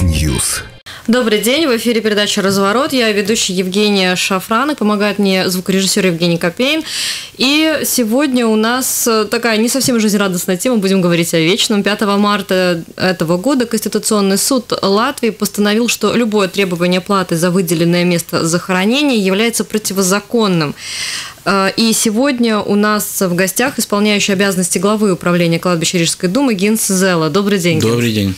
News. Добрый день, в эфире передача «Разворот». Я ведущий Евгений Шафран, и помогает мне звукорежиссер Евгений Копейн. И сегодня у нас такая не совсем жизнерадостная тема, будем говорить о вечном. 5 марта этого года Конституционный суд Латвии постановил, что любое требование платы за выделенное место захоронения является противозаконным. И сегодня у нас в гостях исполняющий обязанности главы Управления кладбища Рижской думы Гинтс Зела. Добрый день, Гинтс. Добрый день.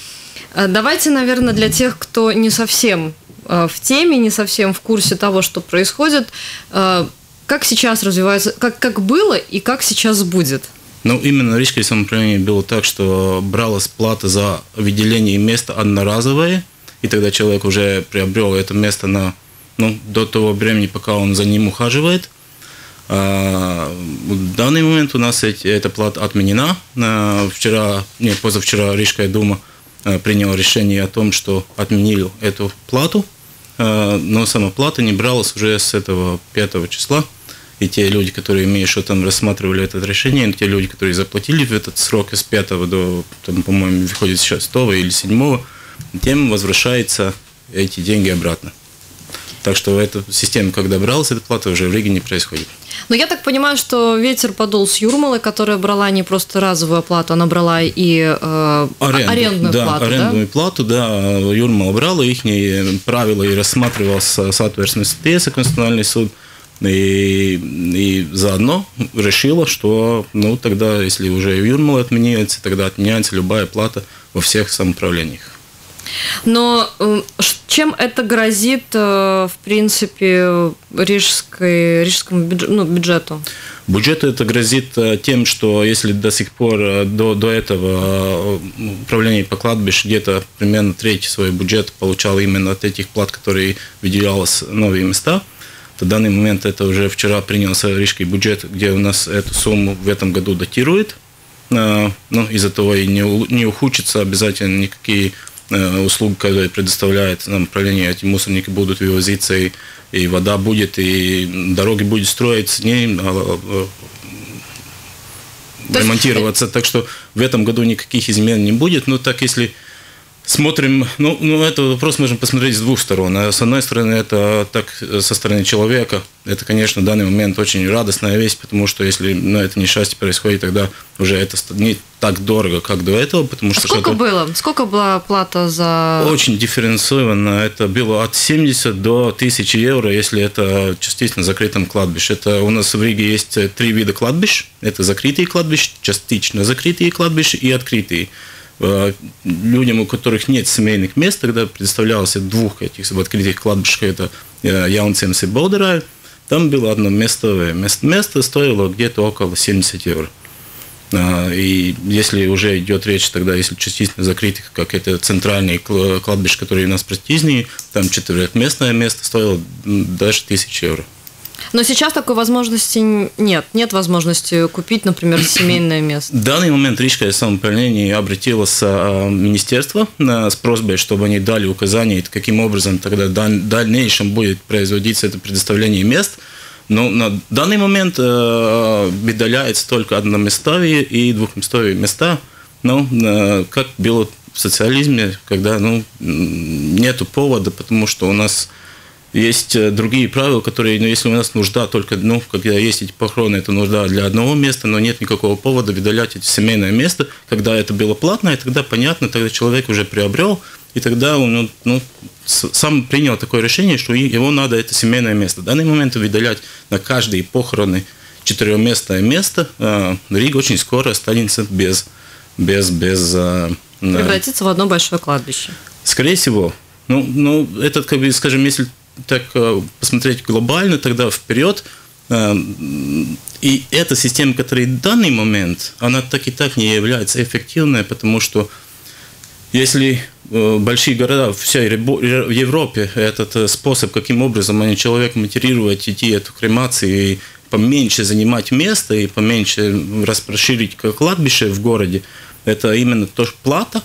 Давайте, наверное, для тех, кто не совсем в теме, не совсем в курсе того, что происходит, как сейчас развивается, как было и как сейчас будет? Ну, именно в Рижском самоуправлении было так, что бралась плата за выделение места одноразовое, и тогда человек уже приобрел это место до того времени, пока он за ним ухаживает. В данный момент у нас эта плата отменена. Позавчера Рижская дума принял решение о том, что отменили эту плату, но сама плата не бралась уже с этого 5 числа. И те люди, которые имеют, что там рассматривали это решение, те люди, которые заплатили в этот срок с 5 до, по-моему, выходит сейчас 6 или 7, тем возвращаются эти деньги обратно. Так что эта система, когда бралась, эта плата уже в Риге не происходит. Но я так понимаю, что ветер подул с Юрмалы, которая брала не просто разовую плату, она брала и арендную плату. Арендную плату, да, Юрмала брала, их правила и рассматривал соответственно спеса Конституционный суд. И заодно решила, что тогда, если уже Юрмала отменяется, тогда отменяется любая плата во всех самоуправлениях. Но чем это грозит, в принципе, рижскому бюджету? Бюджету это грозит тем, что если до сих пор, до этого управление по кладбищу где-то примерно треть свой бюджет получало именно от этих плат, которые выделялись новые места, то в данный момент это уже вчера принялся рижский бюджет, где у нас эту сумму в этом году датирует. Из-за того и не ухудшится обязательно никакие услуг, которые предоставляет нам управление, эти мусорники будут вывозиться, и вода будет, и дороги будут строиться, ремонтироваться. Так что в этом году никаких измен не будет. Но так если смотрим, этот вопрос можно посмотреть с двух сторон. С одной стороны, это так со стороны человека. Это, конечно, в данный момент очень радостная вещь, потому что если это несчастье происходит, тогда уже это не так дорого, как до этого. Потому что сколько было? Сколько была плата за... Очень дифференцировано. Это было от 70 до 1000 евро, если это частично закрытом кладбище. Это у нас в Риге есть три вида кладбищ. Это закрытые кладбища, частично закрытые кладбища и открытые. Людям, у которых нет семейных мест, тогда предоставлялось двух этих открытых кладбищ, это Яунцемс и Болдера. Там было одно местовое место, стоило где-то около 70 евро. И если уже идет речь, тогда если частично закрытых, как это центральные кладбища, которые у нас практичные, там четырехместное место стоило даже 1000 евро. Но сейчас такой возможности нет. Нет возможности купить, например, семейное место. В данный момент Рижское самоуправление обратилось в министерство с просьбой, чтобы они дали указания, каким образом тогда в дальнейшем будет производиться это предоставление мест. Но на данный момент выделяется только одноместовые и двухместовые места. Как было в социализме, когда нету повода, потому что у нас... Есть другие правила, которые, если у нас нужда только, когда есть эти похороны, это нужда для одного места, но нет никакого повода выделять это семейное место. Когда это было платное, и тогда понятно, тогда человек уже приобрел, и тогда он сам принял такое решение, что его надо это семейное место. В данный момент выделять на каждые похороны четырехместное место, Рига очень скоро останется без превратится в одно большое кладбище. Скорее всего. Это, скажем, если так посмотреть глобально, тогда вперед. И эта система, которая в данный момент, она так и так не является эффективной, потому что если большие города всей Европе этот способ, каким образом они человека мотивируют идти эту кремацию и поменьше занимать место и поменьше расширить кладбище в городе, это именно тоже плата.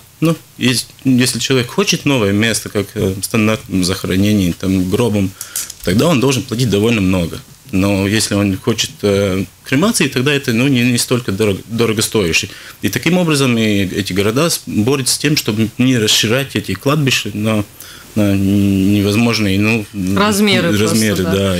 Если человек хочет новое место, как стандартным захоронением, гробом, тогда он должен платить довольно много. Но если он хочет кремации, тогда это не столько дорогостоящее. И таким образом и эти города борются с тем, чтобы не расширять эти кладбища на невозможные размеры просто, да.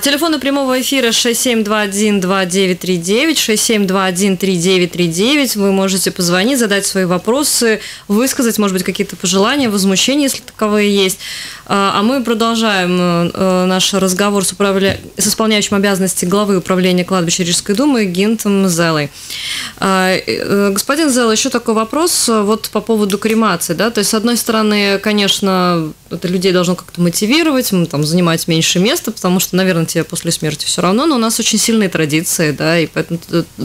Телефоны прямого эфира 6721-2939, 6721-3939. Вы можете позвонить, задать свои вопросы, высказать, может быть, какие-то пожелания, возмущения, если таковые есть. А мы продолжаем наш разговор с исполняющим обязанности главы управления кладбища Рижской думы Гинтом Зелой. Господин Зела, еще такой вопрос вот по поводу кремации. Да? То есть, с одной стороны, конечно, это людей должно как-то мотивировать, там, занимать меньше места, потому что, наверное, тебе после смерти все равно, но у нас очень сильные традиции, да, и поэтому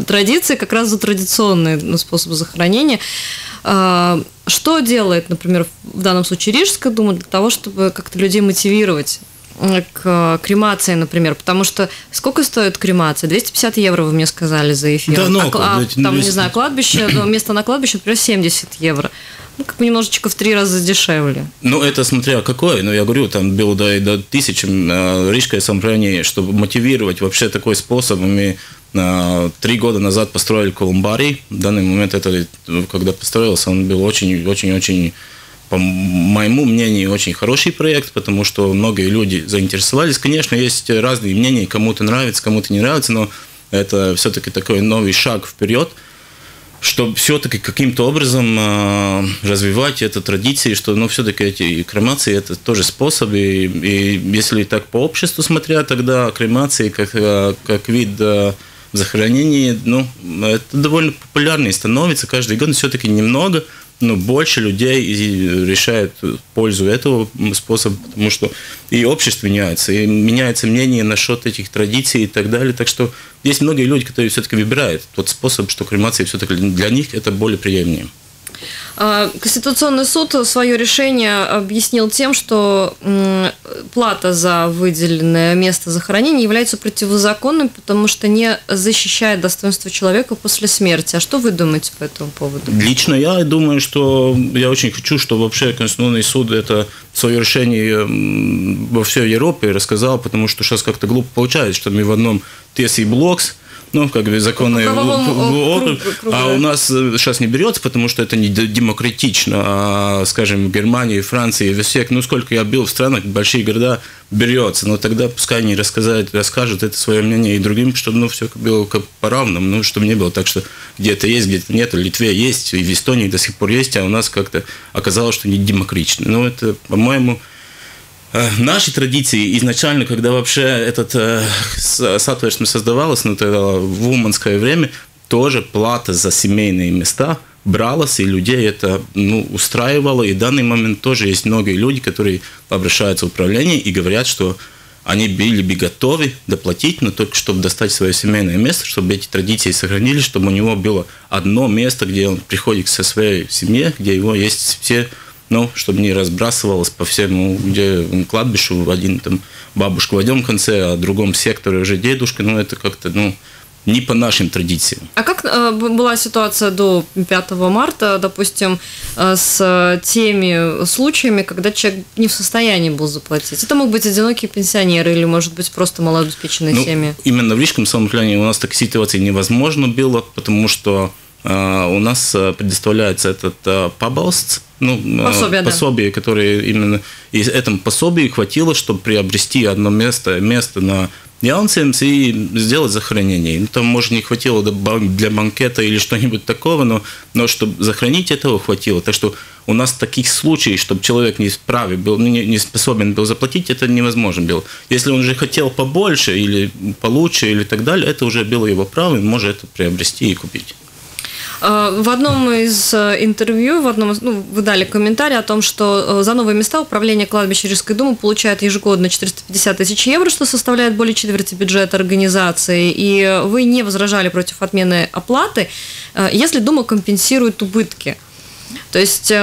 традиции как раз за традиционные способы захоронения. Что делает, например, в данном случае Рижская дума для того, чтобы как-то людей мотивировать к кремации, например? Потому что сколько стоит кремация? 250 евро, вы мне сказали, за эфир. Да, ну, там, не знаю, кладбище, место на кладбище, например, 70 евро. Ну, как бы немножечко в 3 раза дешевле. Ну, это смотря какое, но я говорю, там было до 1000 рижское самоуправление, чтобы мотивировать вообще такой способ. Мы 3 года назад построили колумбарий. В данный момент, это, когда построился, он был очень-очень-очень, по моему мнению, очень хороший проект, потому что многие люди заинтересовались. Конечно, есть разные мнения, кому-то нравится, кому-то не нравится, но это все-таки такой новый шаг вперед, чтобы все-таки каким-то образом развивать эту традицию, что, ну, все-таки эти кремации – это тоже способ. И если так по обществу смотря, тогда кремации как вид захоронения, ну, это довольно популярный становится каждый год, все-таки немного, но больше людей решает пользу этого способа, потому что и общество меняется, и меняется мнение насчет этих традиций и так далее. Так что есть многие люди, которые все-таки выбирают тот способ, что кремация все-таки для них это более приемлемо. Конституционный суд свое решение объяснил тем, что плата за выделенное место захоронения является противозаконной, потому что не защищает достоинство человека после смерти. А что вы думаете по этому поводу? Лично я думаю, что я очень хочу, чтобы вообще Конституционный суд это свое решение во всей Европе рассказал, потому что сейчас как-то глупо получается, что мы в одном TSI Blocks, ну, как бы законный округ, а у нас сейчас не берется, потому что это не демократично, а, скажем, в Германии, Франции, во всех, ну, сколько я был в странах, большие города берется, но тогда пускай они расскажут это свое мнение и другим, чтобы, ну, все было как по-равному, ну, чтобы не было так, что где-то есть, где-то нет, в Литве есть, и в Эстонии до сих пор есть, а у нас как-то оказалось, что не демократично. Ну, это, по-моему... Наши традиции изначально, когда вообще этот соответственно создавалось, ну, тогда в уманское время, тоже плата за семейные места бралась, и людей это, ну, устраивало. И в данный момент тоже есть многие люди, которые обращаются в управление и говорят, что они были бы готовы доплатить, но только чтобы достать свое семейное место, чтобы эти традиции сохранились, чтобы у него было одно место, где он приходит со своей семьей, где его есть все... Ну, чтобы не разбрасывалось по всему, где кладбищу, один там бабушку в одном конце, а в другом секторе уже дедушка, ну, это как-то, ну, не по нашим традициям. А как была ситуация до 5 марта, допустим, с теми случаями, когда человек не в состоянии был заплатить? Это мог быть одинокие пенсионеры или, может быть, просто малообеспеченные семьи? Именно в Рижском самоуправлении у нас такой ситуации невозможно было, потому что у нас предоставляется этот пабалст, ну, пособие, да, которое именно из этого пособия хватило, чтобы приобрести одно место на Яунцемс и сделать захоронение. Ну, там, может, не хватило для банкета или что-нибудь такого, но чтобы захоронить, этого хватило. Так что у нас таких случаев, чтобы человек не способен был заплатить, это невозможно было. Если он же хотел побольше или получше или так далее, это уже было его право, он может это приобрести и купить. В одном из интервью, вы дали комментарий о том, что за новые места управление кладбища Рижской думы получает ежегодно 450 тысяч евро, что составляет более четверти бюджета организации, и вы не возражали против отмены оплаты, если дума компенсирует убытки. То есть,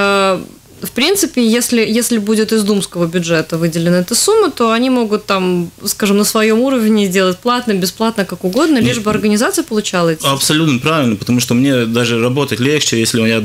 в принципе, если будет из думского бюджета выделена эта сумма, то они могут там, скажем, на своем уровне делать платно, бесплатно, как угодно, лишь бы организация получала это. Абсолютно правильно, потому что мне даже работать легче, если я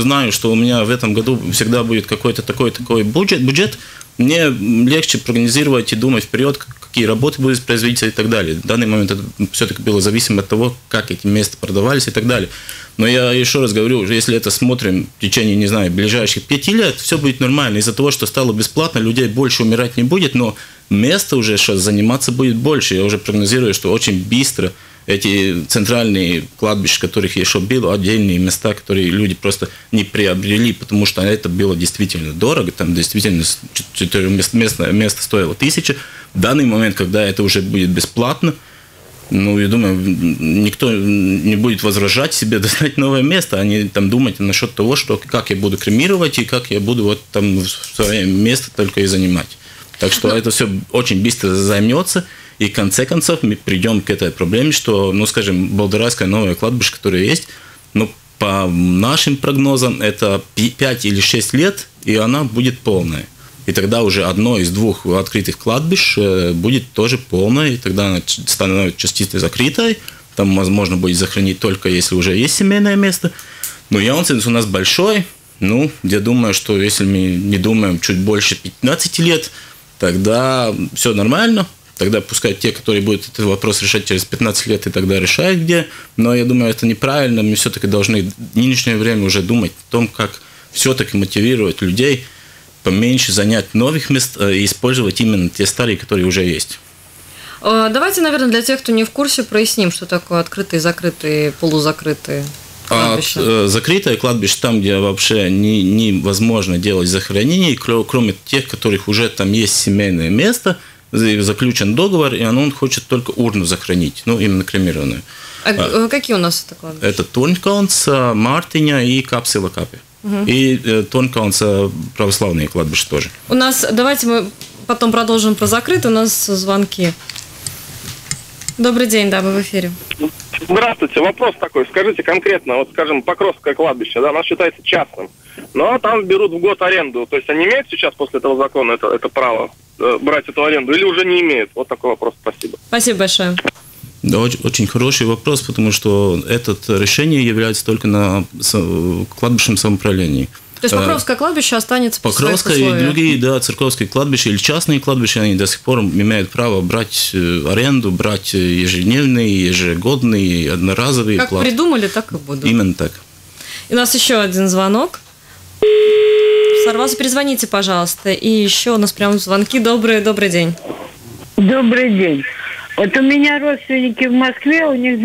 знаю, что у меня в этом году всегда будет какой-то такой бюджет, мне легче прогнозировать и думать вперед, какие работы будут производиться и так далее. В данный момент это все-таки было зависимо от того, как эти места продавались и так далее. Но я еще раз говорю, если это смотрим в течение, не знаю, ближайших 5 лет, все будет нормально. Из-за того, что стало бесплатно, людей больше умирать не будет, но место уже сейчас заниматься будет больше. Я уже прогнозирую, что очень быстро эти центральные кладбища, которых еще было, отдельные места, которые люди просто не приобрели, потому что это было действительно дорого, там действительно 4-местное место стоило 1000. В данный момент, когда это уже будет бесплатно, ну, я думаю, никто не будет возражать себе достать новое место, а не там думать насчет того, что как я буду кремировать и как я буду вот там свое место только и занимать. Так что это все очень быстро займется. И в конце концов мы придем к этой проблеме, что, ну, скажем, Болдерское новое кладбище, которое есть, ну, по нашим прогнозам, это 5 или 6 лет, и она будет полная. И тогда уже одно из двух открытых кладбищ будет тоже полное, и тогда она становится частично закрытой. Там, возможно, будет захоронить только если уже есть семейное место. Но Яунцемс у нас большой. Ну, я думаю, что если мы не думаем чуть больше 15 лет, тогда все нормально. Тогда пускай те, которые будут этот вопрос решать через 15 лет, и тогда решают где. Но я думаю, это неправильно. Мы все-таки должны в нынешнее время уже думать о том, как все-таки мотивировать людей поменьше занять новых мест и использовать именно те старые, которые уже есть. Давайте, наверное, для тех, кто не в курсе, проясним, что такое открытые, закрытые, полузакрытые кладбища. Закрытое кладбище там, где вообще невозможно делать захоронение, кроме тех, которых уже там есть семейное место, заключен договор, и он хочет только урну захоронить, ну, именно кремированную. А какие у нас это кладбища? Это Торнкаунс, Мартиня и Капсила Капи. Угу. И Торнкаунс, православные кладбища тоже. У нас, давайте мы потом продолжим про закрытые, у нас звонки. Добрый день, да, вы в эфире. Здравствуйте, вопрос такой, скажите конкретно, вот, скажем, Покровское кладбище, да, оно считается частным, но там берут в год аренду, то есть они имеют сейчас после этого закона это право брать эту аренду или уже не имеют? Вот такой вопрос, спасибо. Спасибо большое. Да, очень хороший вопрос, потому что это решение является только на кладбищем самоуправлении. То есть Покровское кладбище останется по своих условиях? Покровское и другие, да, церковские кладбища или частные кладбища, они до сих пор имеют право брать аренду, брать ежедневные, ежегодные, одноразовые. Как придумали, так и будут. Именно так. И у нас еще один звонок. Сорвался, перезвоните, пожалуйста. И еще у нас прям звонки. Добрый день. Добрый день. Вот у меня родственники в Москве, у них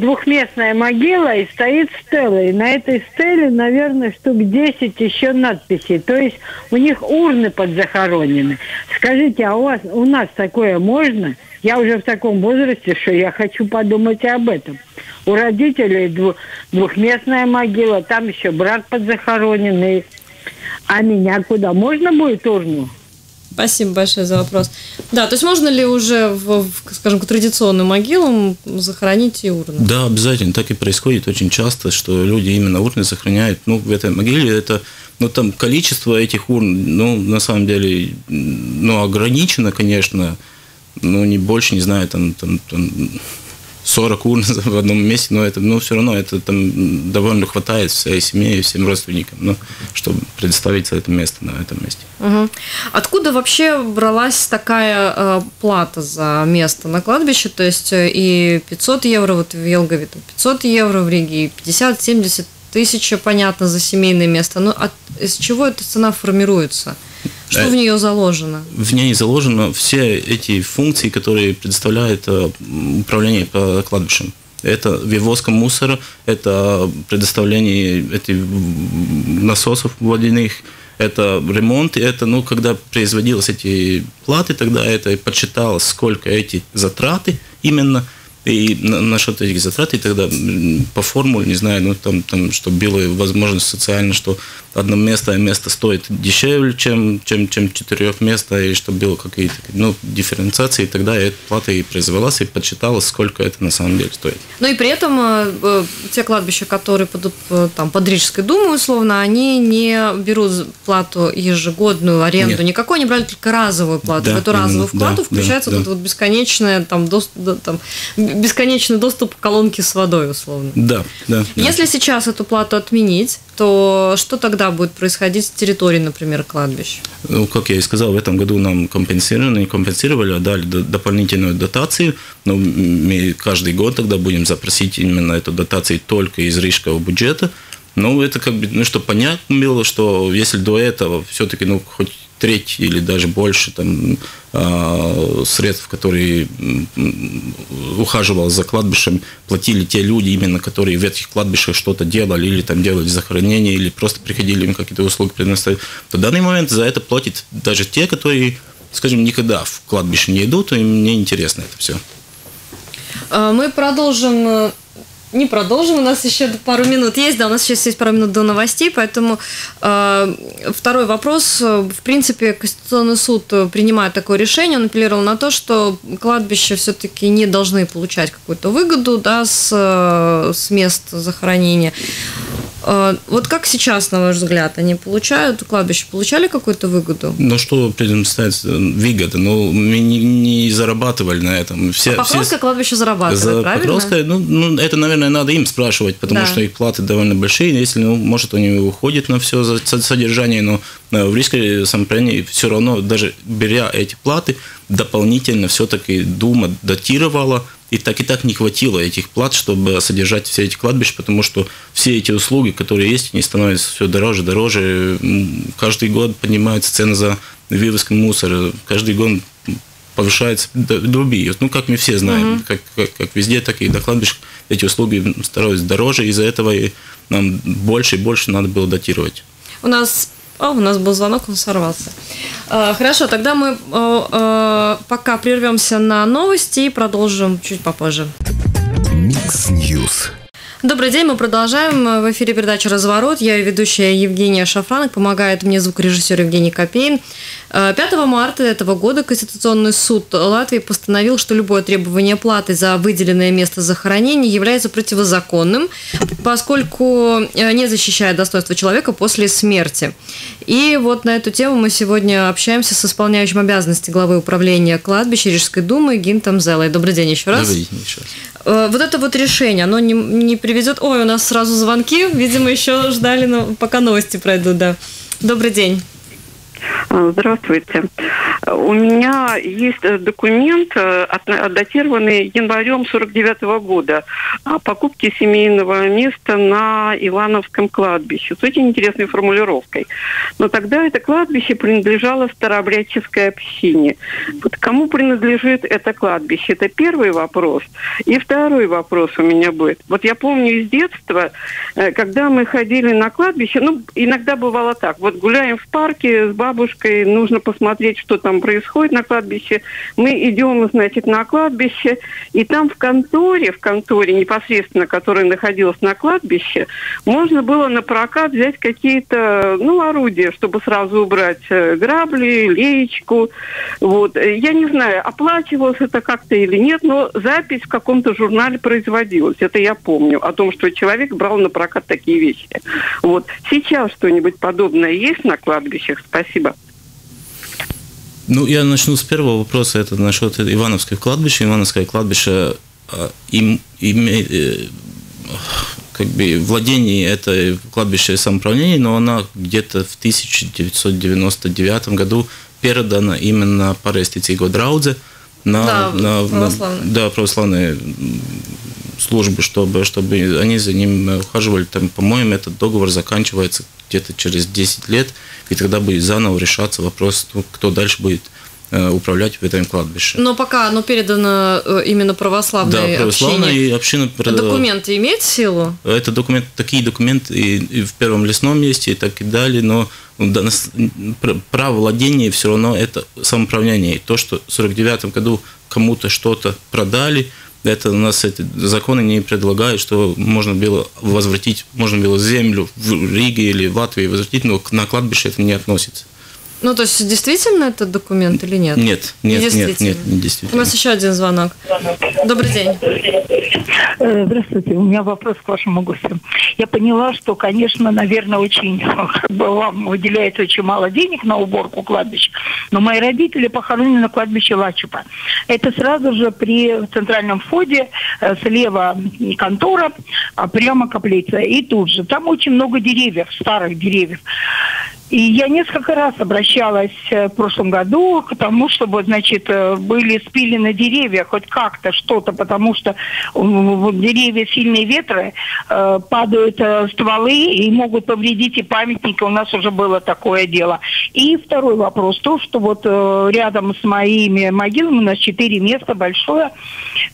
двухместная могила и стоит стела. И на этой стеле, наверное, штук 10 еще надписей. То есть у них урны подзахоронены. Скажите, а у нас такое можно? Я уже в таком возрасте, что я хочу подумать и об этом. У родителей двухместная могила, там еще брат подзахороненный. А меня куда? Можно будет урну? Спасибо большое за вопрос. Да, то есть можно ли уже, скажем, традиционную могилу захоронить и урну? Да, обязательно. Так и происходит очень часто, что люди именно урны захороняют. Ну, в этой могиле это, ну, там количество этих урн, ну, на самом деле, ну, ограничено, конечно, но не больше, не знаю, там 40 урн в одном месте, но это, ну, все равно это там довольно хватает всей семье и всем родственникам, ну, чтобы предоставить это место на этом месте. Угу. Откуда вообще бралась такая плата за место на кладбище? То есть и 500 евро вот в Елгове, 500 евро в Риге, и 50-70 тысяч, понятно, за семейное место. Но из чего эта цена формируется? Что в нее заложено? В ней заложено все эти функции, которые предоставляет управление по кладбищам. Это вывозка мусора, это предоставление этих насосов водяных, это ремонт, это, ну, когда производились эти платы, тогда это подсчиталось, сколько эти затраты именно. И насчет этих затрат, и тогда по формуле, не знаю, ну, там что было возможность социально, что одно место стоит дешевле, чем 4 места, и что было какие-то, ну, дифференциации, и тогда эта плата и произвелась, и подсчиталась, сколько это на самом деле стоит. Ну и при этом те кладбища, которые под Рижской думой, условно, они не берут плату ежегодную, аренду. Нет. Никакой, они брали только разовую плату. Да, в эту разовую плату включается бесконечная бесконечный доступ к колонке с водой, условно. Да, да. Если сейчас эту плату отменить, то что тогда будет происходить с территорией, например, кладбищ? Ну, как я и сказал, в этом году нам компенсировали, дали дополнительную дотацию. Но мы каждый год тогда будем запросить именно эту дотацию только из рижского бюджета. Ну, это как бы, ну, чтобы понятно было, что если до этого все-таки, ну, хоть треть или даже больше там, средств, которые ухаживали за кладбищем, платили те люди, именно которые в этих кладбищах что-то делали, или там делали захоронение, или просто приходили им какие-то услуги предоставить, то в данный момент за это платят даже те, которые, скажем, никогда в кладбище не идут, и мне интересно это все. Мы продолжим... Не продолжим, у нас еще пару минут есть, да, у нас сейчас есть пару минут до новостей, поэтому второй вопрос. В принципе, Конституционный суд принимает такое решение, он апеллировал на то, что кладбища все-таки не должны получать какую-то выгоду, да, с мест захоронения. Вот как сейчас, на ваш взгляд, они получают, кладбища получали какую-то выгоду? Ну, что предоставляется выгода? Ну, мы не зарабатывали на этом. Покровское кладбище зарабатывает, правильно? Покровское, ну, это, наверное, надо им спрашивать, потому что их платы довольно большие. Если, ну, может, они уходят на все содержание, но в рижском самоуправлении все равно, даже беря эти платы, дополнительно все-таки Дума дотировала. И так не хватило этих плат, чтобы содержать все эти кладбища, потому что все эти услуги, которые есть, они становятся все дороже, дороже. Каждый год поднимаются цены за вывозку мусора, каждый год повышается другие. Ну, как мы все знаем, как везде, так и до кладбищ эти услуги становятся дороже, из-за этого и нам больше и больше надо было датировать. У нас был звонок, он сорвался. Хорошо, тогда мы пока прервемся на новости и продолжим чуть попозже. Mix News. Добрый день, мы продолжаем. В эфире передача «Разворот». Я ведущая Евгения Шафран, помогает мне звукорежиссер Евгений Копейн. 5 марта этого года Конституционный суд Латвии постановил, что любое требование платы за выделенное место захоронения является противозаконным, поскольку не защищает достоинство человека после смерти. И вот на эту тему мы сегодня общаемся с исполняющим обязанности главы управления кладбища Рижской думы Гинтом Зелой. Добрый день еще раз. Добрый день еще раз. Вот это вот решение, оно не приведет... Ой, у нас сразу звонки, видимо, еще ждали, пока новости пройдут, да. Добрый день. Здравствуйте. У меня есть документ, датированный январем 49-го года, о покупке семейного места на Ивановском кладбище с очень интересной формулировкой. Но тогда это кладбище принадлежало старообрядческой общине. Вот кому принадлежит это кладбище? Это первый вопрос. И второй вопрос у меня будет. Вот я помню из детства, когда мы ходили на кладбище, ну, иногда бывало так, вот гуляем в парке с бабушкой, нужно посмотреть, что там происходит на кладбище. Мы идем, значит, на кладбище, и там в конторе непосредственно, которая находилась на кладбище, можно было на прокат взять какие-то, ну, орудия, чтобы сразу убрать грабли, леечку. Вот. Я не знаю, оплачивалось это как-то или нет, но запись в каком-то журнале производилась. Это я помню, о том, что человек брал на прокат такие вещи. Вот. Сейчас что-нибудь подобное есть на кладбищах? Спасибо. Ну, я начну с первого вопроса, это насчет Ивановского кладбища. Ивановское кладбище, как бы, владение это кладбище самоуправления, но она где-то в 1999 году передана именно по реституции Годраудзе на православные службы, чтобы они за ним ухаживали. Там, по-моему, этот договор заканчивается где-то через 10 лет, и тогда будет заново решаться вопрос, кто дальше будет управлять в этом кладбище. Но пока оно передано именно православной общине. Документы имеют силу? Это документ, такие документы и в первом лесном месте и так и далее, но право владения все равно это самоуправление. То, что в 1949 году кому-то что-то продали, это у нас эти законы не предлагают, что можно было возвратить, можно было землю в Риге или в Латвии возвратить, но на кладбище это не относится. Ну, то есть, действительно этот документ или нет? Нет, нет, нет, нет, не действительно. У нас еще один звонок. Добрый день. Здравствуйте, у меня вопрос к вашему гостю. Я поняла, что, конечно, наверное, очень вам выделяется очень мало денег на уборку кладбищ, но мои родители похоронены на кладбище Лачупа. Это сразу же при центральном входе, слева контора, а прямо каплица. И тут же. Там очень много деревьев, старых деревьев. И я несколько раз обращалась в прошлом году к тому, чтобы, значит, были спилены деревья, хоть как-то что-то, потому что деревья, сильные ветры, падают стволы и могут повредить и памятники. У нас уже было такое дело. И второй вопрос. То, что вот рядом с моими могилами, у нас 4 места большое,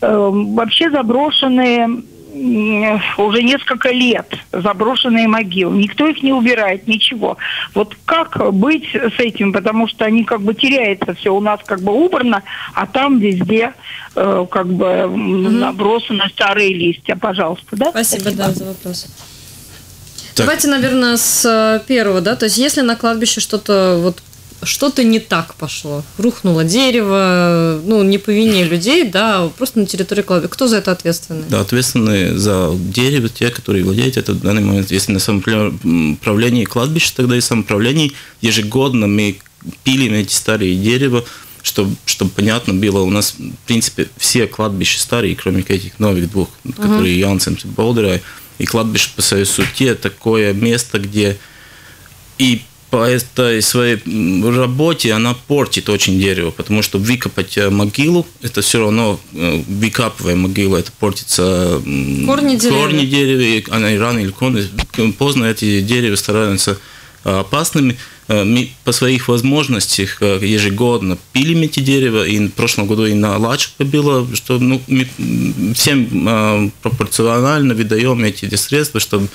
вообще заброшенные уже несколько лет заброшенные могилы. Никто их не убирает, ничего. Вот как быть с этим? Потому что они как бы теряются все. У нас как бы убрано, а там везде как бы забросаны старые листья. Пожалуйста, да? Спасибо, да, за вопрос. Так. Давайте, наверное, с первого, да? То есть, если на кладбище что-то вот что-то не так пошло, рухнуло дерево, ну, не по вине людей, да, просто на территории кладбища. Кто за это ответственный? Да, ответственны за дерево те, которые владеют это в данный момент. Если на самоуправлении кладбища, тогда и самоуправление ежегодно мы пилим эти старые дерева, чтобы понятно было, у нас, в принципе, все кладбища старые, кроме этих новых двух, которые Яунцемс и Болдера, и кладбище по своей сути такое место, где и по этой своей работе она портит очень дерево, потому что выкопать могилу, это все равно, выкапывая могилу, это портится корни дерева, они рано или поздно эти деревья становятся опасными. Мы по своих возможностях ежегодно пилим эти деревья, и в прошлом году и на Лачупе было, что ну, мы всем пропорционально выдаем эти средства, чтобы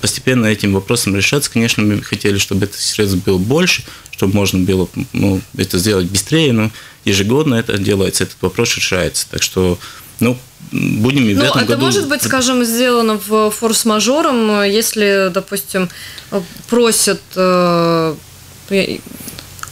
постепенно этим вопросом решаться. Конечно, мы хотели, чтобы это средств было больше, чтобы можно было ну, это сделать быстрее, но ежегодно это делается, этот вопрос решается. Так что, ну, будем и в этом году. Может быть, скажем, сделано в форс-мажором, если, допустим,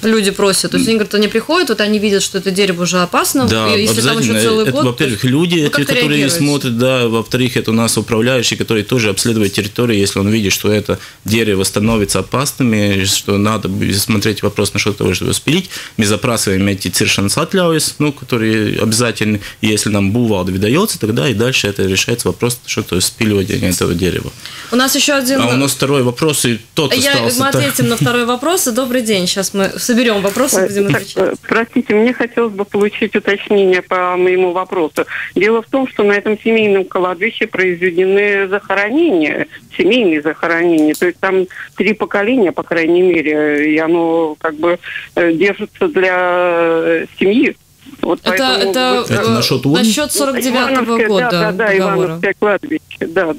люди просят, то есть они говорят, они приходят, вот они видят, что это дерево уже опасно, да, если там еще целый год. Во-первых, люди, эти, которые смотрят, да, во-вторых, это у нас управляющий, который тоже обследует территорию, если он видит, что это дерево становится опасным, и что надо смотреть вопрос на что-то, чтобы спилить, мы запрашиваем эти циршанс отляуис, ну, которые обязательны, если нам бувал выдается, тогда и дальше это решается вопрос, что-то спиливать этого дерева. У нас еще один... А у нас второй вопрос, и тот остался. Мы ответим на второй вопрос, и добрый день, сейчас мы... Соберем вопросы, будем отвечать. Простите, мне хотелось бы получить уточнение по моему вопросу. Дело в том, что на этом семейном кладбище произведены захоронения, семейные захоронения. То есть там 3 поколения, по крайней мере, и оно как бы держится для семьи. Вот это насчет 49-го года. Да, Ивановское кладбище, да,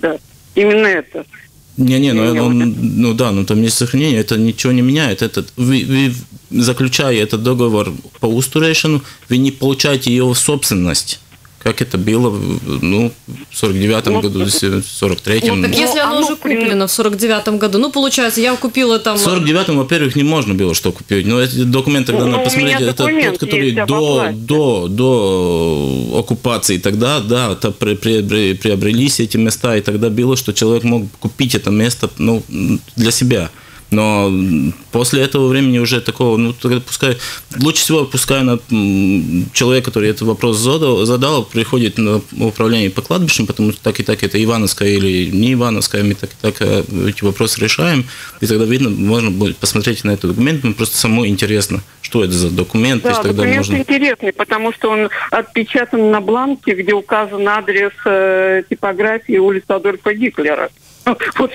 именно это. Ну там есть сохранение, это ничего не меняет. Это, вы, заключая этот договор по устурейшину, вы не получаете его в собственность, как это было в 49-м году, в 43-м. Ну, так если оно уже куплено в 49-м году, ну, получается, я купила там... В 49-м, во-первых, не можно было что купить, но этот документ тогда надо посмотреть, это тот, который до оккупации тогда, да, приобрелись эти места, и тогда было, что человек мог купить это место, ну, для себя. Но после этого времени уже такого, пускай, лучше всего человек, который этот вопрос задал, приходит на управление по кладбищам, потому что так и так это Ивановское или не Ивановское, мы так и так эти вопросы решаем, и тогда видно, можно будет посмотреть на этот документ, ну, просто самому интересно, что это за документ. Да, то есть, тогда документ интересный, потому что он отпечатан на бланке, где указан адрес типографии улицы Адольфа Гитлера.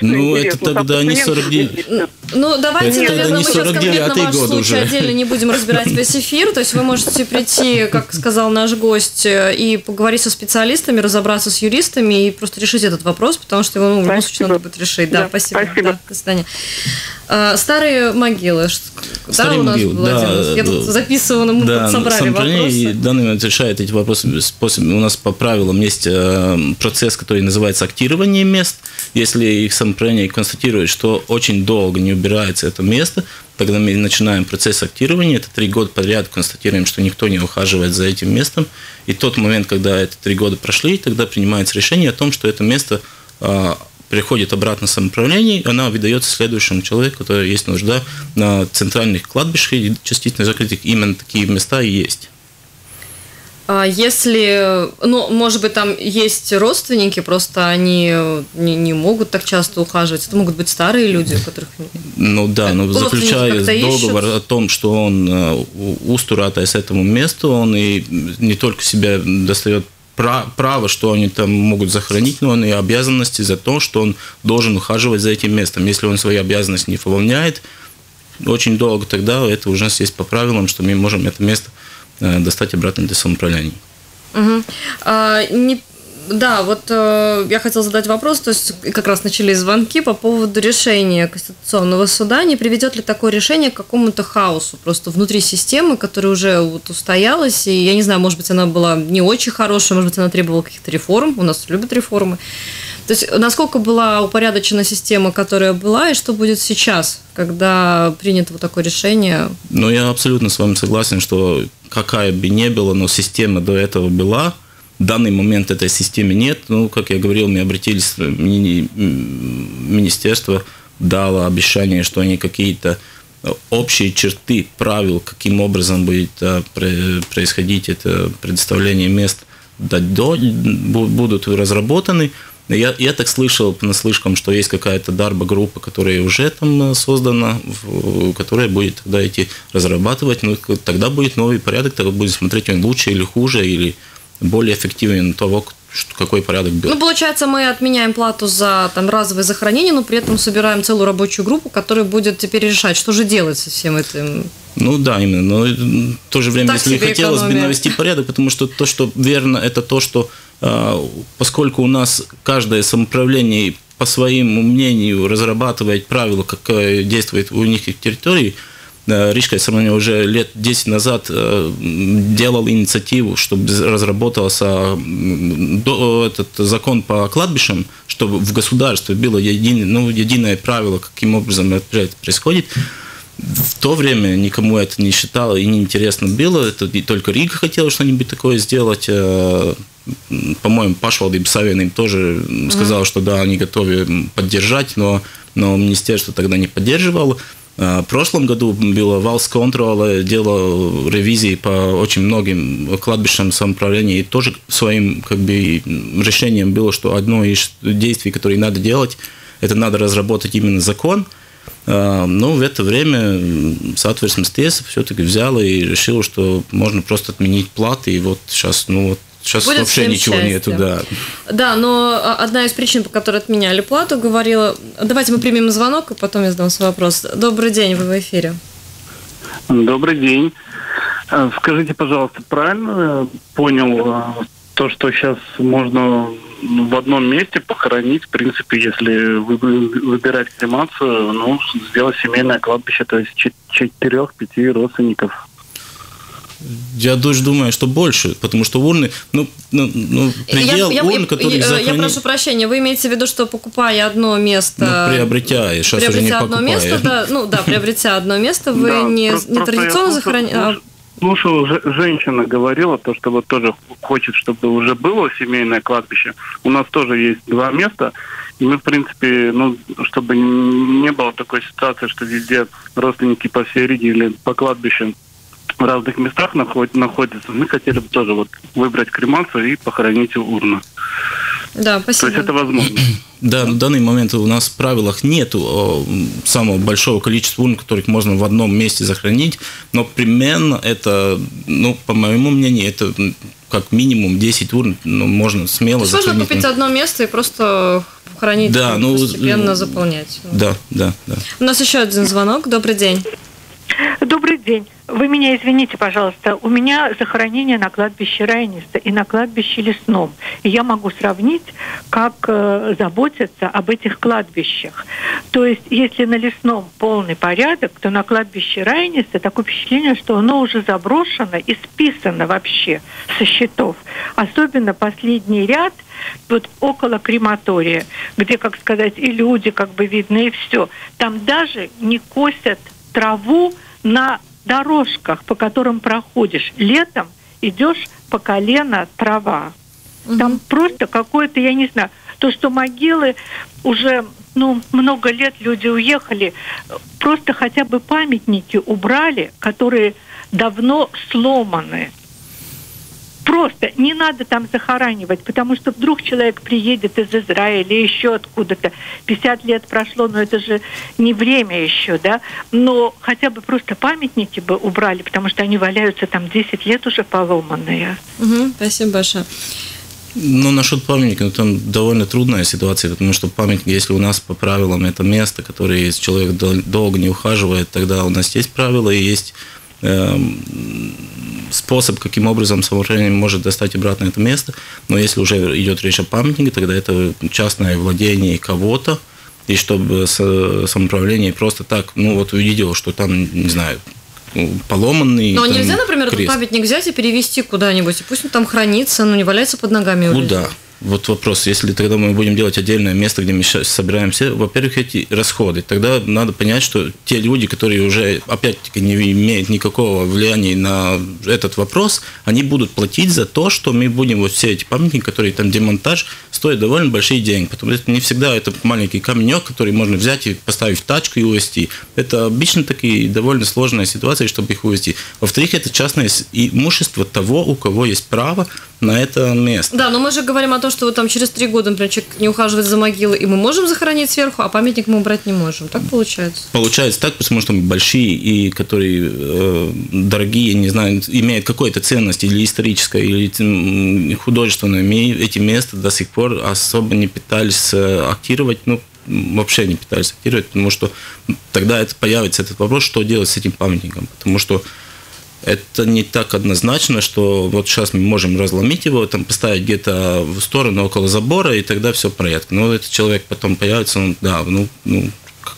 Ну, это тогда не 49. Ну, давайте, наверное, мы сейчас конкретно ваш случай отдельно не будем разбирать весь эфир. То есть вы можете прийти, как сказал наш гость, и поговорить со специалистами, разобраться с юристами и просто решить этот вопрос, потому что его в любом случае надо будет решить. Да, спасибо. До свидания. Старые могилы. Старые могилы, да. Я тут записывала, мы подсобрали вопросы. Данный отвечает эти вопросы способами. У нас по правилам есть процесс, который называется актирование мест. Если их самоуправление констатирует, что очень долго не убирается это место, тогда мы начинаем процесс актирования. Это 3 года подряд констатируем, что никто не ухаживает за этим местом. И тот момент, когда эти 3 года прошли, тогда принимается решение о том, что это место приходит обратно в самоуправление, она выдается следующему человеку, который есть нужда на центральных кладбищах и частично закрытых. Именно такие места и есть. А если, ну, может быть, там есть родственники, просто они не могут так часто ухаживать. Это могут быть старые люди, у которых... Ну да, но заключая договор о том, что он устуратаясь этому месту, он и не только себя достает право, что они там могут захоронить, но он и обязанности за то, что он должен ухаживать за этим местом. Если он свои обязанности не выполняет, очень долго тогда это уже есть по правилам, что мы можем это место достать обратно для самоуправления. Угу. Да, вот я хотела задать вопрос, то есть как раз начались звонки по поводу решения Конституционного суда. Не приведет ли такое решение к какому-то хаосу просто внутри системы, которая уже вот устоялась, и я не знаю, может быть, она была не очень хорошая, может быть, она требовала каких-то реформ, у нас любят реформы. То есть насколько была упорядочена система, которая была, и что будет сейчас, когда принято вот такое решение? Ну, я абсолютно с вами согласен, что какая бы ни была, но система до этого была. В данный момент этой системы нет. Ну, как я говорил, мы обратились, министерство дало обещание, что они какие-то общие черты правил, каким образом будет происходить это предоставление мест, будут разработаны. Я так слышал понаслышком, что есть какая-то дарба-группа, которая уже там создана, которая будет тогда идти разрабатывать. Ну, тогда будет новый порядок, тогда будет смотреть, он лучше или хуже, или более эффективен того, какой порядок был. Ну, получается, мы отменяем плату за там разовое захоронение, но при этом собираем целую рабочую группу, которая будет теперь решать, что же делать со всем этим. Ну да, именно. Но в то же время, так если хотелось бы навести порядок, потому что то, что верно, это то, что поскольку у нас каждое самоуправление по своему мнению разрабатывает правила, как действует у них их территории, Рижское самоуправление уже лет 10 назад делал инициативу, чтобы разработался этот закон по кладбищам, чтобы в государстве было единое правило, каким образом это происходит. В то время никому это не считало и не интересно было. Это и только Рига хотела что-нибудь такое сделать. По-моему, Пашвалдиба Савиенība тоже сказал, что да, они готовы поддержать, но министерство тогда не поддерживало. В прошлом году было Валсконтроль, дело ревизии по очень многим кладбищам самоуправления, и тоже своим как бы решением было, что одно из действий, которые надо делать, это надо разработать именно закон. Но в это время соответственно ТС все-таки взяла и решила, что можно просто отменить платы, и вот сейчас, ну вот, сейчас будет вообще ничего нету, да. Да, но одна из причин, по которой отменяли плату, говорила... Давайте мы примем звонок, и потом я задам свой вопрос. Добрый день, вы в эфире. Добрый день. Скажите, пожалуйста, правильно понял то, что сейчас можно в одном месте похоронить, в принципе, если выбирать кремацию, ну, сделать семейное кладбище, то есть 4-5 родственников. Я даже думаю, что больше, потому что урны, предел урн, который я прошу прощения, вы имеете в виду, что покупая одно место... Ну, приобретя одно место, вы не традиционно захороняете... Слушал, женщина говорила, то, что вот тоже хочет, чтобы уже было семейное кладбище. У нас тоже есть 2 места, и мы, в принципе, чтобы не было такой ситуации, что везде родственники по всей Риге или по кладбищам в разных местах находятся, мы хотели бы тоже вот выбрать кремацию и похоронить урну. Да, спасибо. То есть это возможно. Да, в данный момент у нас в правилах нет самого большого количества урн, которых можно в одном месте захоронить, но примерно это, по моему мнению, это как минимум 10 урн, можно смело захоронить. Можно купить одно место и просто хранить, постепенно заполнять. Да. У нас еще один звонок. Добрый день. Добрый день. день. Вы меня извините, пожалуйста, у меня захоронение на кладбище Райниста и на кладбище Лесном. И я могу сравнить, как заботятся об этих кладбищах. То есть, если на Лесном полный порядок, то на кладбище Райниста такое впечатление, что оно уже заброшено и списано вообще со счетов. Особенно последний ряд, вот около крематория, где, как сказать, и люди как бы видны, и все. Там даже не косят траву на дорожках, по которым проходишь. Летом идешь по колено трава. Там просто какое-то, я не знаю, то, что могилы уже, много лет люди уехали, просто хотя бы памятники убрали, которые давно сломаны. Просто не надо там захоранивать, потому что вдруг человек приедет из Израиля, еще откуда-то. 50 лет прошло, но это же не время еще, да? Но хотя бы просто памятники бы убрали, потому что они валяются там 10 лет уже поломанные. Спасибо большое. Насчет памятника, там довольно трудная ситуация, потому что памятник, если у нас по правилам это место, которое есть, человек долго не ухаживает, тогда у нас есть правила и есть... способ, каким образом самоуправление может достать обратно это место. Но если уже идет речь о памятнике, тогда это частное владение кого-то, и чтобы самоуправление просто так, увидел, что там, не знаю, поломанный. Но нельзя, например, этот памятник взять и перевести куда-нибудь, и пусть он там хранится, но не валяется под ногами. Куда? Вот вопрос, если тогда мы будем делать отдельное место, где мы собираемся, во-первых, эти расходы, тогда надо понять, что те люди, которые уже, опять-таки, не имеют никакого влияния на этот вопрос, они будут платить за то, что мы будем вот все эти памятники, которые там демонтаж, стоят довольно большие деньги, потому что не всегда это маленький каменек, который можно взять и поставить в тачку и увезти. Это обычно такие довольно сложная ситуация, чтобы их увезти. Во-вторых, это частное имущество того, у кого есть право на это место. Да, но мы же говорим о том, что вот там через 3 года, например, человек не ухаживает за могилой, и мы можем захоронить сверху, а памятник мы убрать не можем. Так получается? Получается так, потому что большие и которые дорогие, не знаю, имеют какую-то ценность или историческую, или художественную, эти места до сих пор особо не пытались актировать, вообще не пытались актировать, потому что тогда это появится этот вопрос, что делать с этим памятником, потому что это не так однозначно, что вот сейчас мы можем разломить его, там поставить где-то в сторону около забора, и тогда все в порядке. Но этот человек потом появится,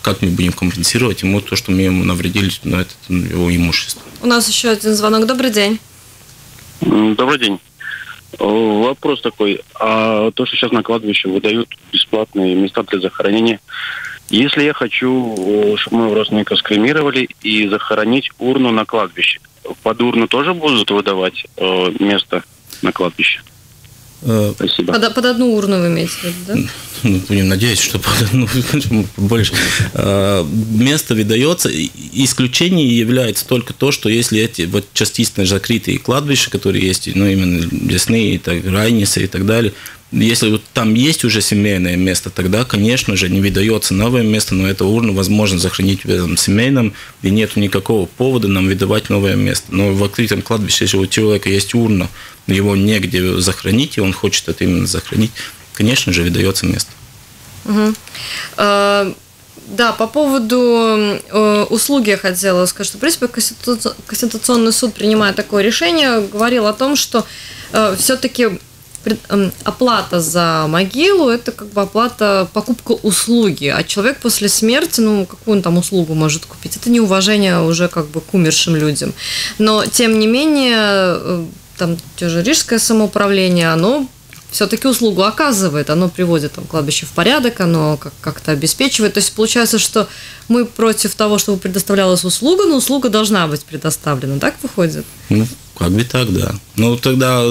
как мы будем компенсировать ему то, что мы ему навредили, его имущество. У нас еще один звонок. Добрый день. Добрый день. Вопрос такой. А то, что сейчас на кладбище выдают бесплатные места для захоронения, если я хочу, чтобы моего родственника скремировали и захоронить урну на кладбище, под урну тоже будут выдавать место на кладбище? Спасибо. Под одну урну вы имеете в виду, да? Будем надеяться, что под одну больше. Место выдается. Исключением является только то, что если эти вот частично закрытые кладбища, которые есть, именно лесные, Райниса и так далее, если вот там есть уже семейное место, тогда, конечно же, не выдается новое место, но это урну возможно захоронить в этом семейном, и нет никакого повода нам выдавать новое место. Но в открытом кладбище, если у человека есть урна, его негде захоронить, и он хочет это именно захоронить, конечно же, выдается место. Да, по поводу услуги я хотела сказать, что, в принципе, Конституционный суд, принимая такое решение, говорил о том, что все-таки оплата за могилу – это как бы оплата, покупка услуги, а человек после смерти, какую он там услугу может купить? Это неуважение уже как бы к умершим людям. Но, тем не менее, там те же рижское самоуправление, оно все-таки услугу оказывает, оно приводит там кладбище в порядок, оно как-то обеспечивает. То есть получается, что мы против того, чтобы предоставлялась услуга, но услуга должна быть предоставлена. Так выходит? Как бы так, да. Тогда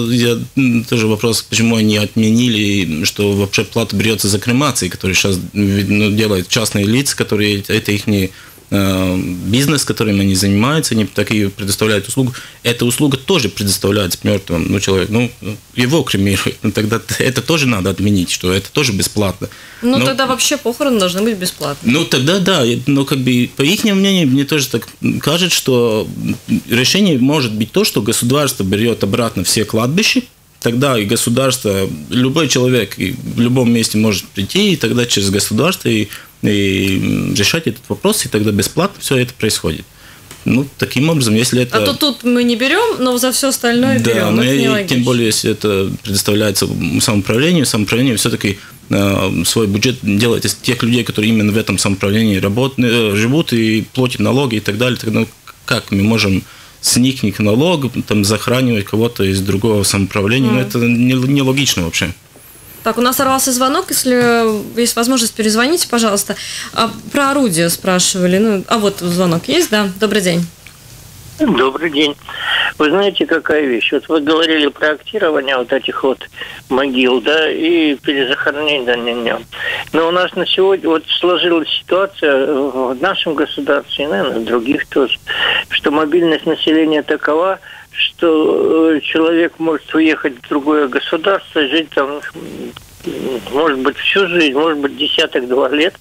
тоже вопрос, почему они отменили, что вообще плата берется за кремации, которые сейчас делают частные лица, которые это их не бизнес, которым они занимаются, они такие предоставляют услугу. Эта услуга тоже предоставляется мертвым, человек, его кремируют. Тогда это тоже надо отменить, что это тоже бесплатно. Тогда вообще похороны должны быть бесплатны. Тогда да, по их мнению, мне тоже так кажется, что решение может быть то, что государство берет обратно все кладбища, тогда и государство, любой человек в любом месте может прийти, и тогда через государство и решать этот вопрос, и тогда бесплатно все это происходит. Ну, таким образом, если это... А то тут мы не берем, но за все остальное да, берем. Да, но и тем более, если это предоставляется самоуправлению, самоуправление все-таки свой бюджет делает из тех людей, которые именно в этом самоуправлении живут и платят налоги и так далее. Тогда как мы можем сникнуть налог, там, захоранивать кого-то из другого самоуправления? Но это нелогично вообще. Так, у нас сорвался звонок, если есть возможность, перезвоните, пожалуйста. А про орудие спрашивали. Ну, а вот звонок есть, да? Добрый день. Добрый день. Вы знаете, какая вещь? Вот вы говорили про актирование вот этих вот могил, да, и перезахоронение на нем. Но у нас на сегодня вот сложилась ситуация в нашем государстве, наверное, в других тоже, что мобильность населения такова, что человек может уехать в другое государство и жить там, может быть, всю жизнь, может быть, десяток-два лет,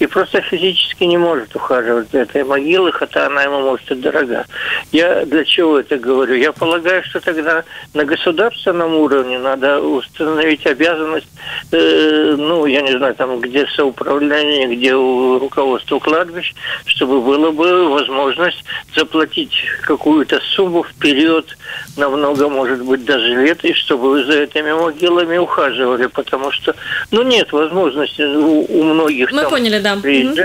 и просто физически не может ухаживать за этой могилой, хотя она ему может и дорога. Я для чего это говорю? Я полагаю, что тогда на государственном уровне надо установить обязанность, ну, я не знаю, там, где соуправление, где руководство кладбищ, чтобы было бы возможность заплатить какую-то сумму вперед, намного, может быть, даже лет, и чтобы за этими могилами ухаживали, потому что, ну, нет возможности у многих. Мы там поняли, да.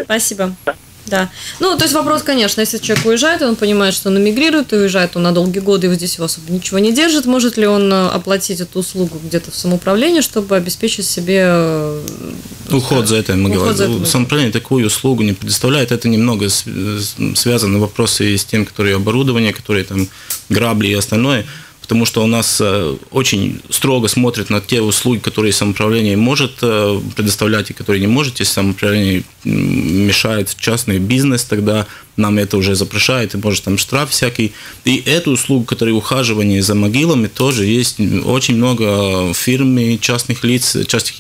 Спасибо. Да. Да. Ну, то есть вопрос, конечно, если человек уезжает, он понимает, что он эмигрирует и уезжает, он на долгие годы, его здесь его особо ничего не держит, может ли он оплатить эту услугу где-то в самоуправлении, чтобы обеспечить себе уход за это, мы говорим. Самоуправление такую услугу не предоставляет, это немного связаны вопросы с тем, которые оборудование, которые там грабли и остальное. Потому что у нас очень строго смотрят на те услуги, которые самоуправление может предоставлять и которые не может. Если самоуправление мешает частный бизнес, тогда нам это уже запрещает, и может там штраф всякий. И эту услугу, которая ухаживание за могилами, тоже есть очень много фирм и частных лиц, частных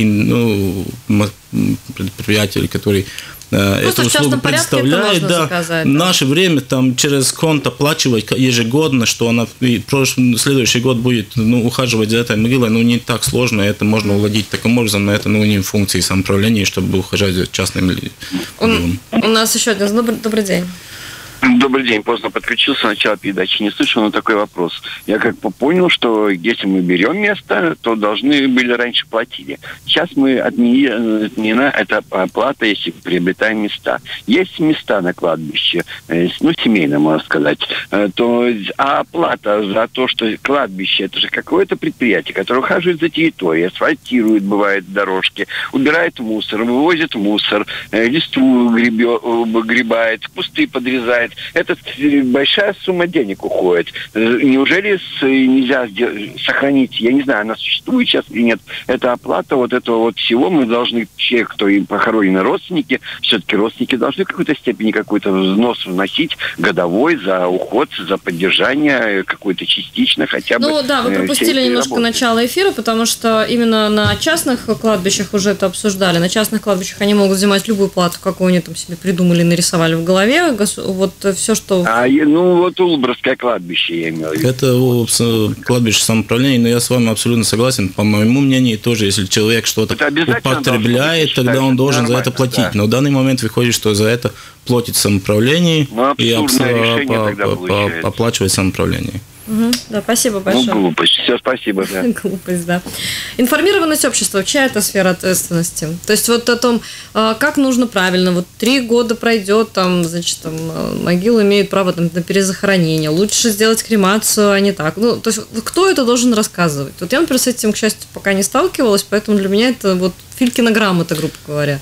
предприятий, которые... Просто эту услугу представляет, да, в наше время там через конт оплачивать ежегодно, что она следующий год будет ухаживать за этой могилой, не так сложно, это можно уладить таким образом, но это не функции самоуправления, чтобы ухаживать за частным людям. У нас еще один, добрый день. Добрый день, поздно подключился, начало передачи не слышал, но такой вопрос. Я как бы понял, что если мы берем место, то должны были раньше платили. Сейчас мы отменена эта оплата, если приобретаем места. Есть места на кладбище, семейное, можно сказать. А оплата за то, что кладбище, это же какое-то предприятие, которое ухаживает за территорией, асфальтирует, бывает, дорожки, убирает мусор, вывозит мусор, листву гребает, кусты подрезает. Это большая сумма денег уходит. Неужели нельзя сохранить, я не знаю, она существует сейчас или нет, эта оплата вот этого вот всего, мы должны, те, кто им похоронены, родственники, все-таки родственники должны в какой-то степени какой-то взнос вносить годовой за уход, за поддержание какой-то частично хотя бы. Ну да, вы пропустили немножко начало эфира, потому что именно на частных кладбищах уже это обсуждали. На частных кладбищах они могут взимать любую плату, какую они там себе придумали, нарисовали в голове, вот все, что... Вот Улбровское кладбище, я имею в виду. Это кладбище самоуправления, но я с вами абсолютно согласен. По моему мнению, тоже, если человек что-то употребляет, тогда он должен за это платить. Да. Но в данный момент выходит, что за это платит самоуправление и оплачивает самоуправление. Угу. Да, спасибо большое. Глупость. Все, спасибо. Да. Глупость, да. Информированность общества, чья это сфера ответственности? То есть вот о том, как нужно правильно, вот 3 года пройдет, там, значит, там, могила имеет право там, на перезахоронение, лучше сделать кремацию, а не так. Ну, то есть кто это должен рассказывать? Вот я, например, с этим, к счастью, пока не сталкивалась, поэтому для меня это вот Филькина грамота, грубо говоря.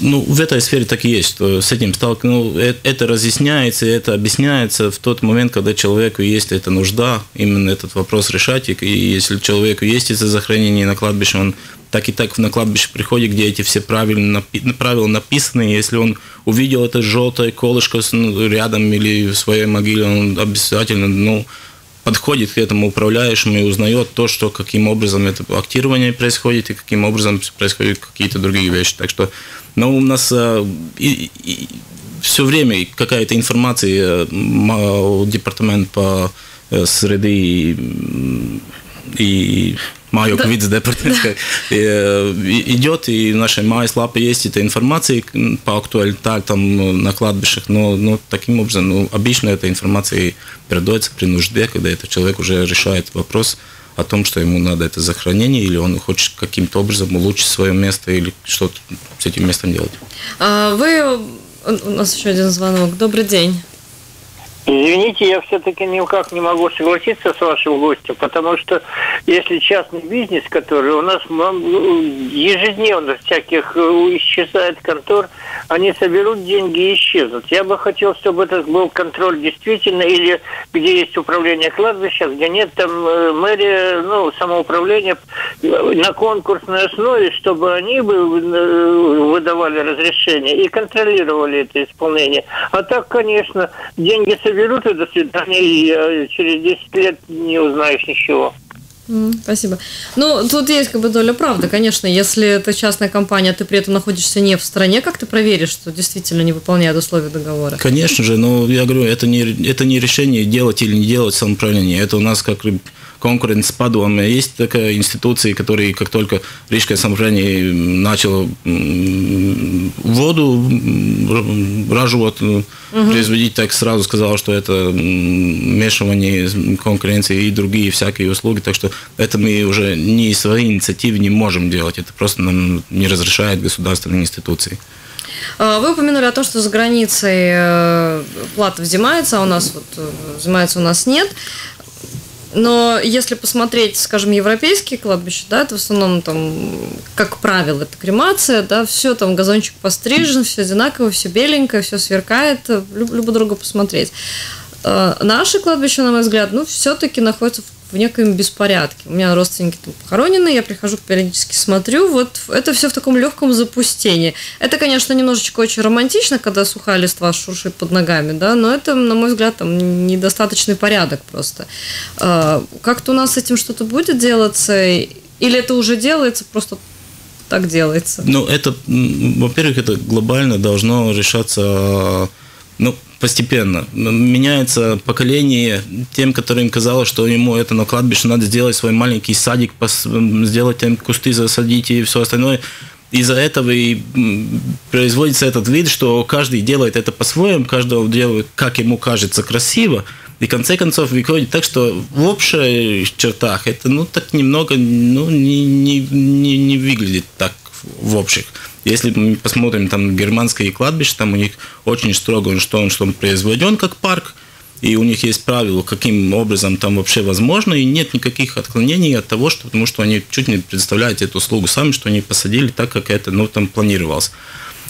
Ну, в этой сфере так и есть, что с этим сталкивался. Это разъясняется, это объясняется в тот момент, когда человеку есть эта нужда, именно этот вопрос решать. И если человеку есть это захоронение на кладбище, он так и так на кладбище приходит, где эти все правила написаны. Если он увидел это желтое колышко рядом или в своей могиле, он обязательно, подходит к этому управляющему и узнает то, что каким образом это актирование происходит и каким образом происходят какие-то другие вещи. Так что, у нас все время какая-то информация, департамент по среды и Майок да. Вице-департамент идет, и в нашей майслапе есть эта информация по актуальности там на кладбищах, но таким образом, обычно эта информация передается при нужде, когда этот человек уже решает вопрос о том, что ему надо это захоронение, или он хочет каким-то образом улучшить свое место, или что-то с этим местом делать. У нас еще один звонок. Добрый день. Извините, я все-таки никак не могу согласиться с вашим гостем, потому что если частный бизнес, который у нас ежедневно всяких исчезает контор, они соберут деньги и исчезнут. Я бы хотел, чтобы это был контроль действительно, или где есть управление кладбища, где нет, там мэрия, самоуправление на конкурсной основе, чтобы они выдавали разрешение и контролировали это исполнение. А так, конечно, деньги соберут. Берут и до свидания, и через 10 лет не узнаешь ничего. Спасибо. Тут есть доля правды, конечно. Если это частная компания, ты при этом находишься не в стране, как ты проверишь, что действительно не выполняют условия договора? Конечно же, но я говорю, это не решение делать или не делать самоуправление. Это у нас как конкуренция с Падуом. Есть такая институция, которая, как только Рижское самоуправление начало воду Разворот производить, так сразу сказал, что это вмешивание конкуренции и другие всякие услуги. Так что это мы уже не из своей инициативы не можем делать. Это просто нам не разрешает государственные институции. Вы упомянули о том, что за границей плата взимается, а у нас взимается, у нас нет. Но если посмотреть, скажем, европейские кладбища, да, это в основном там, как правило, это кремация, да, все там газончик пострижен, все одинаково, все беленькое, все сверкает, любо друго посмотреть. Наши кладбища, на мой взгляд, все-таки находятся в некоем беспорядке. У меня родственники там похоронены, я прихожу, периодически смотрю, это все в таком легком запустении. Это, конечно, немножечко очень романтично, когда сухая листва шуршит под ногами, да, но это, на мой взгляд, там недостаточный порядок просто. Как-то у нас с этим что-то будет делаться, или это уже делается, просто так делается? Это, во-первых, это глобально должно решаться, постепенно. Меняется поколение тем, которым казалось, что ему это на кладбище надо сделать свой маленький садик, сделать там кусты, засадить и все остальное. Из-за этого и производится этот вид, что каждый делает это по-своему, каждого делает, как ему кажется, красиво. И в конце концов выходит так, что в общих чертах это не выглядит так в общих. Если мы посмотрим там германские кладбища, там у них очень строго, что он произведен как парк, и у них есть правила, каким образом там вообще возможно, и нет никаких отклонений от того, потому что они чуть не предоставляют эту услугу сами, что они посадили так, как это там планировалось.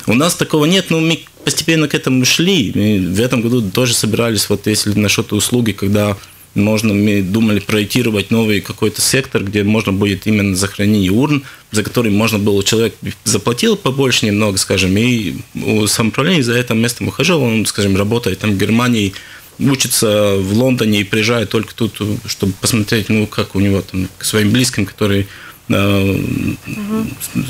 У нас такого нет, но мы постепенно к этому шли. И в этом году тоже собирались, если насчет услуги, когда мы думали проектировать новый какой-то сектор, где можно будет именно захоронение урн, за который можно было, человек заплатил побольше немного, скажем, и самоуправление за это место ухаживал, он, скажем, работает там в Германии, учится в Лондоне и приезжает только тут, чтобы посмотреть, как у него там к своим близким, которые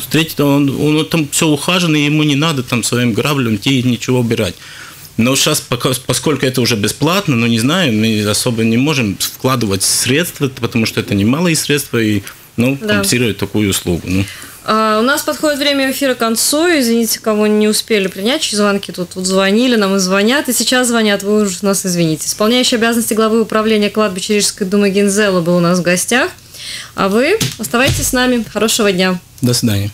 встретит, он там все ухажено, и ему не надо там своим граблем идти и ничего убирать. Но сейчас, поскольку это уже бесплатно, не знаю, мы особо не можем вкладывать средства, потому что это немалые средства, и компенсировать такую услугу. У нас подходит время эфира к концу. Извините, кому не успели принять, чьи звонки тут звонили, нам и звонят, и сейчас звонят, вы уже нас извините. Исполняющий обязанности главы управления кладбища Рижской думы Гинтс Зела был у нас в гостях. А вы оставайтесь с нами. Хорошего дня. До свидания.